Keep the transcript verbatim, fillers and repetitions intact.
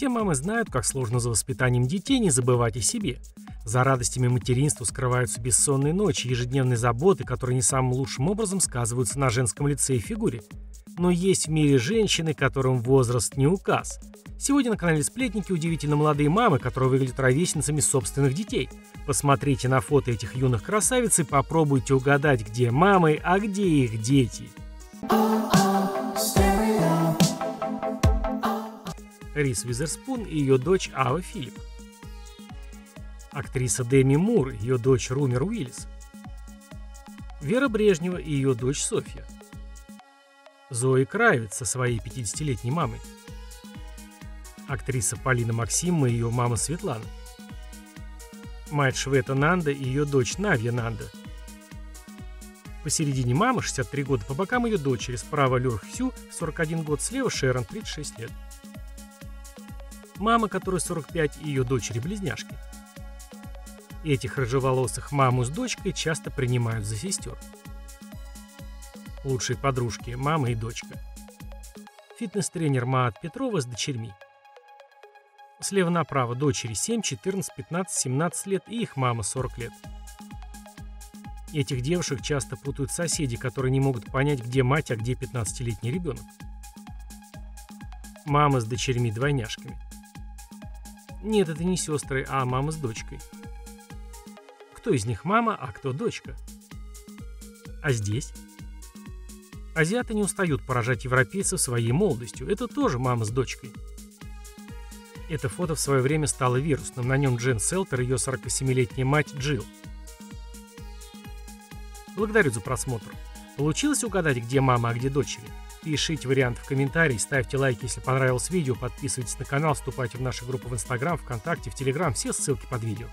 Все мамы знают, как сложно за воспитанием детей, не забывать о себе. За радостями материнства скрываются бессонные ночи, ежедневные заботы, которые не самым лучшим образом сказываются на женском лице и фигуре. Но есть в мире женщины, которым возраст не указ. Сегодня на канале «Сплетники» удивительно молодые мамы, которые выглядят ровесницами собственных детей. Посмотрите на фото этих юных красавиц и попробуйте угадать, где мамы, а где их дети. Риз Визерспун и ее дочь Ава Филипп. Актриса Деми Мур и ее дочь Румер Уиллис. Вера Брежнева и ее дочь Софья. Зоя Кравец со своей пятидесятилетней мамой. Актриса Полина Максима и ее мама Светлана. Мать Швета Нанда и ее дочь Навья Нанда. Посередине мама, шестьдесят три года, по бокам ее дочери, справа Лер Хью, сорок один год, слева Шерон, тридцать шесть лет. Мама, которой сорок пять, и ее дочери-близняшки. Этих рыжеволосых маму с дочкой часто принимают за сестер. Лучшие подружки – мама и дочка. Фитнес-тренер Мариат Петрова с дочерьми. Слева направо дочери семь, четырнадцать, пятнадцать, семнадцать лет и их мама сорок лет. Этих девушек часто путают соседи, которые не могут понять, где мать, а где пятнадцатилетний ребенок. Мама с дочерьми-двойняшками. Нет, это не сестры, а мама с дочкой. Кто из них мама, а кто дочка? А здесь? Азиаты не устают поражать европейцев своей молодостью. Это тоже мама с дочкой. Это фото в свое время стало вирусным. На нем Джен Селтер и ее сорокасемилетняя мать Джилл. Благодарю за просмотр. Получилось угадать, где мама, а где дочери? Пишите варианты в комментарии, ставьте лайки, если понравилось видео, подписывайтесь на канал, вступайте в наши группы в Инстаграм, ВКонтакте, в Телеграм, все ссылки под видео.